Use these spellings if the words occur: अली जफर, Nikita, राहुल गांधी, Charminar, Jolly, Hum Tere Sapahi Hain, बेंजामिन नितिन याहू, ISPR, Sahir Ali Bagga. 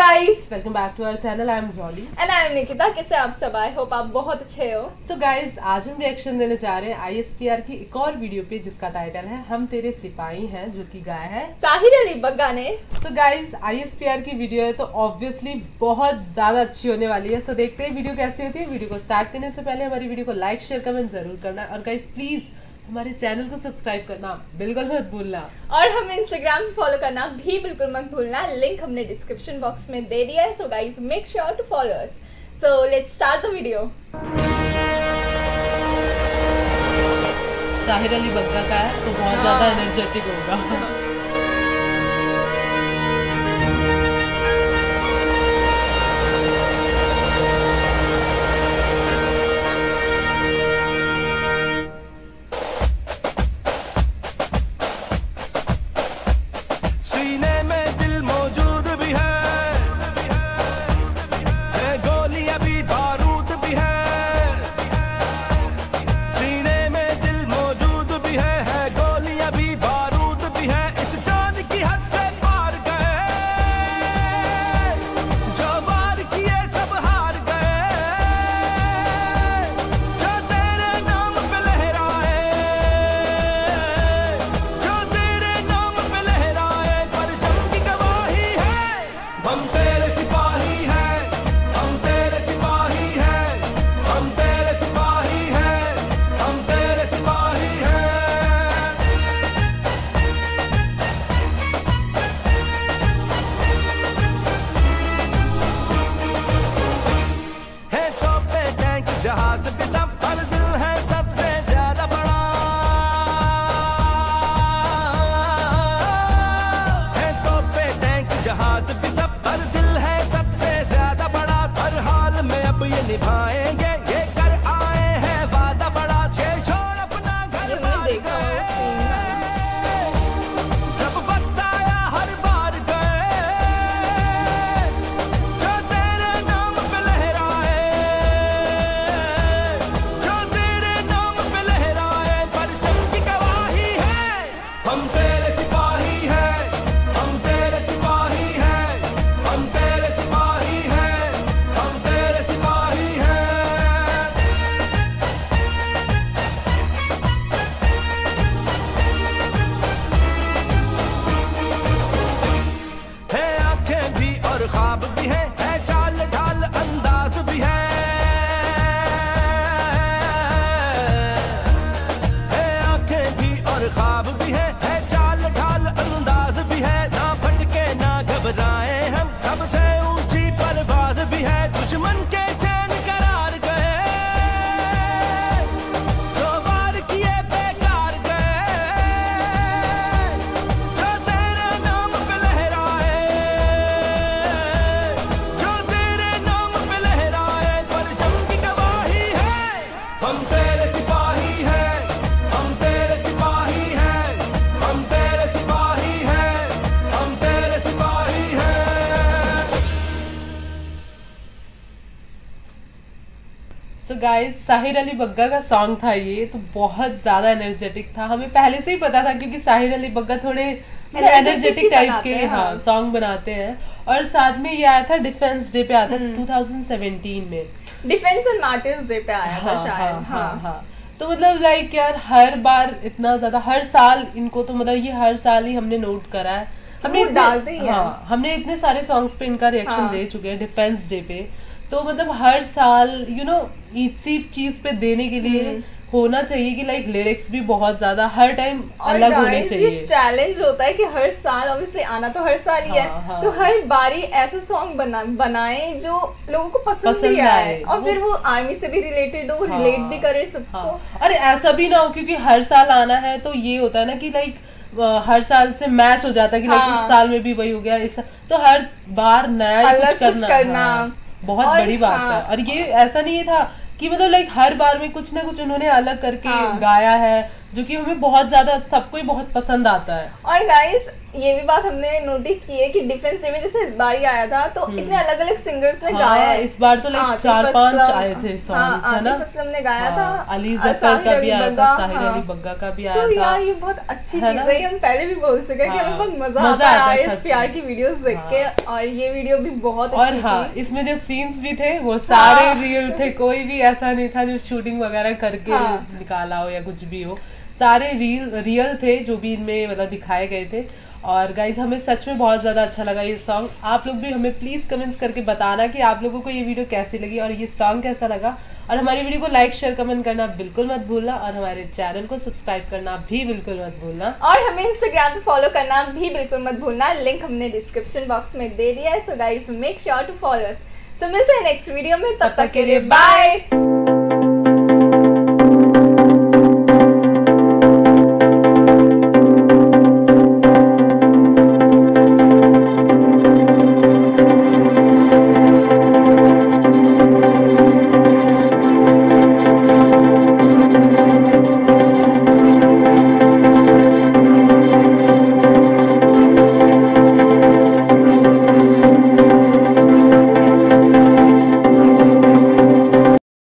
guys, welcome back to our channel. I am Jolly and I am Nikita. कैसे आप सब? I hope आप बहुत अच्छे हो. So guys, आज हम रिएक्शन देने जा रहे हैं ISPR की एक और वीडियो पे जिसका टाइटल है हम तेरे सिपाही हैं, जो कि गाया है साहिर अली बग्गा ने. So guys, ISPR की वीडियो है तो ऑब्वियसली बहुत ज्यादा अच्छी होने वाली है. So देखते हैं वीडियो कैसी होती है. वीडियो को स्टार्ट करने से पहले हमारी वीडियो को लाइक शेयर कमेंट जरूर करना और गाइज प्लीज हमारे चैनल को सब्सक्राइब करना बिल्कुल मत भूलना और हमें इंस्टाग्राम फॉलो करना भी बिल्कुल मत भूलना. लिंक हमने डिस्क्रिप्शन बॉक्स में दे दिया है. So guys make sure to follow us. So let's start the video. Sahir Ali Bagga का है तो बहुत ज्यादा एनर्जेटिक होगा. So guys, साहिर अली बग्गा का सॉन्ग था ये तो बहुत ज्यादा एनर्जेटिक था. हमें पहले से ही पता था क्योंकि साहिर अली बग्गा थोड़े एनर्जेटिक टाइप के हाँ सॉन्ग बनाते हैं. और साथ में ये आया था डिफेंस डे पे, आया था 2017 में. डिफेंस एंड मार्टिर्स डे पे आया था शायद. हाँ तो मतलब लाइक यार हर बार इतना ज्यादा हर साल इनको तो मतलब ये हर साल ही हमने नोट करा है. हमने डालते ही हमने इतने सारे सॉन्ग्स पे इनका रिएक्शन दे चुके हैं डिफेंस डे पे. तो मतलब हर साल यू नो इसी चीज पे देने के लिए होना चाहिए कि लाइक लिरिक्स भी बहुत ज्यादा हर टाइम अलग होने चाहिए. ये चैलेंज होता है कि हर साल ऑब्वियसली आना तो हर साल ही है तो हर बारी ऐसे सॉन्ग बनाए जो लोगों को पसंद भी आए और फिर वो आर्मी से भी रिलेटेड हो, वो रिलेट भी करे सबको. और ऐसा भी ना हो क्योंकि हर साल आना है तो ये होता है ना कि लाइक हर साल से मैच हो जाता है कि लाइक उस साल में भी वही हो गया इस तो हर बार नया कुछ करना बहुत बड़ी बात है. और ये ऐसा नहीं था कि मतलब लाइक हर बार में कुछ ना कुछ उन्होंने अलग करके गाया है जो कि हमें बहुत ज़्यादा सबको ही बहुत पसंद आता है। और गाइज ये भी बात हमने नोटिस की है कि डिफरेंस में जैसे इस बार ही आया था तो इतने अलग अलग सिंगर्स ने गाया है। इस बार तो लाइक 4-5 आए थे सॉन्ग्स, है ना। असलम ने गाया था, अली जफर का भी आया था, साहिर अली बग्गा का भी आया था। तो यार ये बहुत अच्छी चीज है, हम पहले भी बोल चुके हैं कि हमें बहुत मजा आता है आईएसपीआर की वीडियोस देख के, और ये वीडियो भी बहुत अच्छी थी। और हाँ, इसमें जो सीन्स भी थे वो सारे रियल थे, कोई भी ऐसा नहीं था जो शूटिंग वगैरह करके निकाला हो या कुछ भी हो, सारे रियल थे जो भी इनमें मतलब दिखाए गए थे। और गाइज हमें सच में बहुत ज़्यादा अच्छा लगा ये सॉन्ग। आप लोग भी हमें प्लीज़ कमेंट्स करके बताना कि आप लोगों को ये वीडियो कैसी लगी और ये सॉन्ग कैसा लगा। और हमारी वीडियो को लाइक शेयर कमेंट करना बिल्कुल मत भूलना, और हमारे चैनल को सब्सक्राइब करना भी बिल्कुल मत भूलना, और हमें इंस्टाग्राम पे फॉलो करना भी बिल्कुल मत भूलना। लिंक हमने डिस्क्रिप्शन बॉक्स में दे दिया है, so guys make sure to follow us. So मिलते हैं नेक्स्ट वीडियो में, तब तक के लिए बाय।